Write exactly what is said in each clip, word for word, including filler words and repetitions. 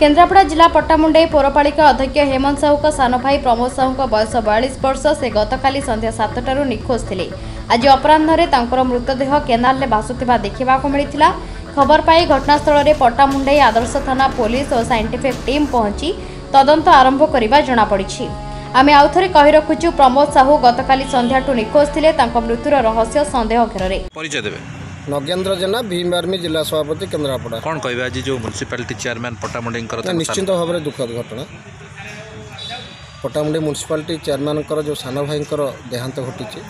केन्द्रापड़ा जिला पट्टामुंडई पौरपालिका अध्यक्ष हेमंत साहू सान भाई प्रमोद साहू बयस बयालीस वर्ष से गतकाली संध्या सातटारू निखोज थे। आज अपराह्न मृतदेह केनाल भासुवा देखा मिलता। खबर पाई घटनास्थल पट्टामुंडई आदर्श थाना पुलिस और साइंटिफिक टीम पहुंची तदंत आरंभ करने जमापड़ी। आम आउ थे कही रखुचु प्रमोद साहू गतकाली संध्याठू निखोज थे। मृत्युर रहस्य संदेह घेर में। नगेन्द्र जेना भीम आर्मी जिला सभापति केन्द्रापड़ा। कौन कह आज जो म्युनिसिपालिटी चेयरमैन पट्टामुंडई निश्चित भाव में दुखद घटना। पट्टामुंडई म्युनिसिपालिटी चेयरमैन जो सान भाई देहांत घटी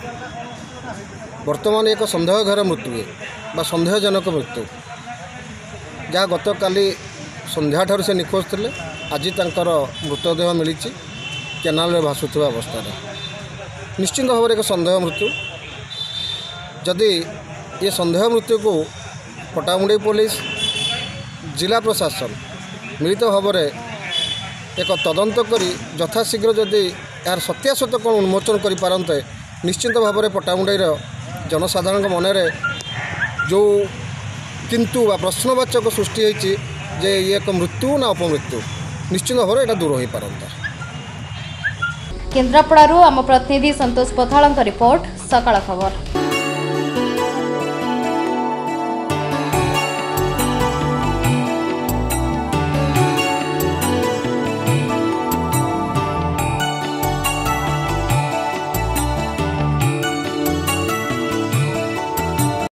बर्तमान एक संदेह घेर मृत्यु बा संदेहजनक मृत्यु जहाँ गत काली संध्या ठार से निखोज थे। आज तर मृतदेह मिली केनाल में भासुवा अवस्था निश्चिंत भाव एक संदेह मृत्यु। जदि ये संदेह मृत्यु को पट्टामुंडई पुलिस जिला प्रशासन मिलित भाव में एक तदंत करी यथाशीघ्र जदि यार सत्यासत कौन उन्मोचन करें निश्चिंत भाव में पट्टामुंडई जनसाधारण मनरे जो किंतु प्रश्नवाचक सृष्टि होती जे ये एक मृत्यु ना अपमृत्यु निश्चित भाव यहाँ दूर हो पारता। केन्द्रापड़ारू आम प्रतिनिधि संतोष पथाळनकर रिपोर्ट सकाळ खबर।